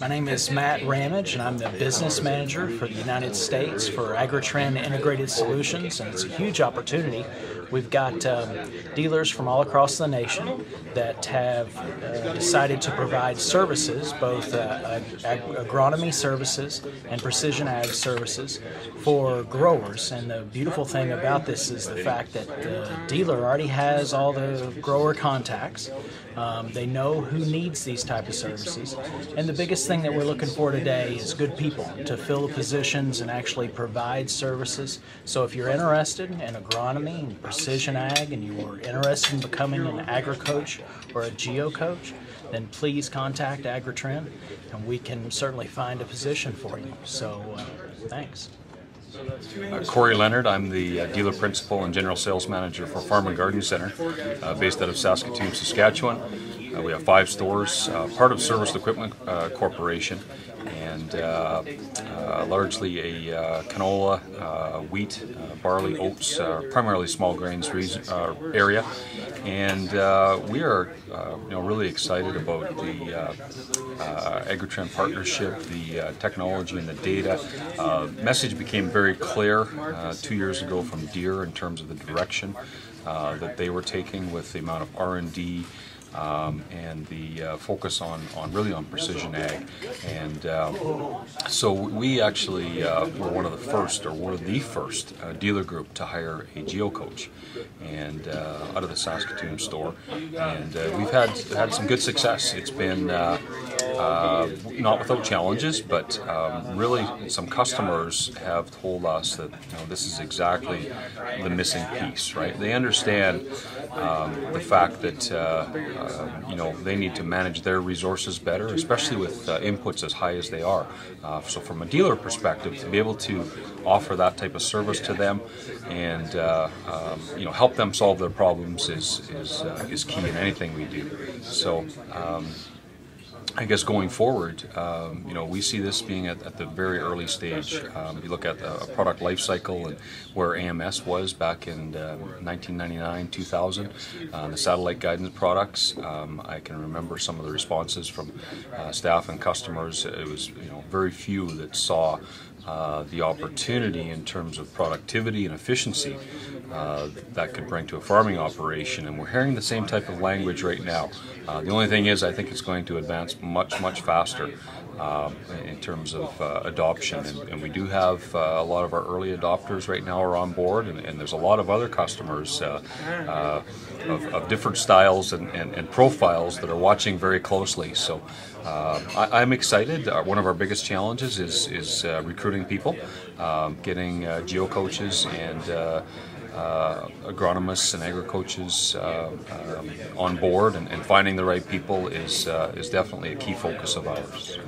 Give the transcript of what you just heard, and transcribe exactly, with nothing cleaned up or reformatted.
My name is Matt Ramage, and I'm the business manager for the United States for Agri-Trend Integrated Solutions, and it's a huge opportunity. We've got um, dealers from all across the nation that have uh, decided to provide services, both uh, ag agronomy services and precision ag services for growers. And the beautiful thing about this is the fact that the dealer already has all the grower contacts. Um, they know who needs these type of services. And the biggest thing that we're looking for today is good people to fill the positions and actually provide services. So if you're interested in agronomy and precision ag, and you are interested in becoming an agri-coach or a geo coach, then please contact Agri-Trend, and we can certainly find a position for you. So uh, thanks. Uh, Corey Leonard, I'm the uh, dealer principal and general sales manager for Farm and Garden Centre, uh, based out of Saskatoon, Saskatchewan. Uh, we have five stores, uh, part of Service Equipment uh, Corporation, and uh, uh, largely a uh, canola, uh, wheat, uh, barley, oats, uh, primarily small grains reason, uh, area. And uh, we are uh, you know, really excited about the uh, uh, Agri-Trend partnership, the uh, technology and the data. Uh, message became very clear uh, two years ago from Deere in terms of the direction uh, that they were taking with the amount of R and D Um, and the uh, focus on, on really on precision ag. And um, so we actually uh, were one of the first, or one of the first uh, dealer group to hire a geo coach, and uh, out of the Saskatoon store, and uh, we've had had some good success. It's been uh, uh, not without challenges, but um, really some customers have told us that, you know, this is exactly the missing piece, right? They understand um, the fact that uh, Uh, you know, they need to manage their resources better, especially with uh, inputs as high as they are. Uh, so from a dealer perspective, to be able to offer that type of service to them and uh, um, you know, help them solve their problems is is uh, is key in anything we do. So. Um, I guess going forward, um, you know, we see this being at, at the very early stage. Um, you look at the a product life cycle and where A M S was back in uh, nineteen ninety-nine, two thousand, uh, the satellite guidance products. Um, I can remember some of the responses from uh, staff and customers. It was, you know, very few that saw Uh, the opportunity in terms of productivity and efficiency uh, that could bring to a farming operation, and we're hearing the same type of language right now. Uh, the only thing is, I think it's going to advance much, much faster uh, in terms of uh, adoption, and, and we do have uh, a lot of our early adopters right now are on board, and, and there's a lot of other customers uh, uh, of, of different styles and, and, and profiles that are watching very closely. So uh, I, I'm excited. Uh, one of our biggest challenges is, is uh, recruiting people, um, getting uh, geo coaches and uh, uh, agronomists and agri coaches uh, um, on board, and, and finding the right people is uh, is definitely a key focus of ours.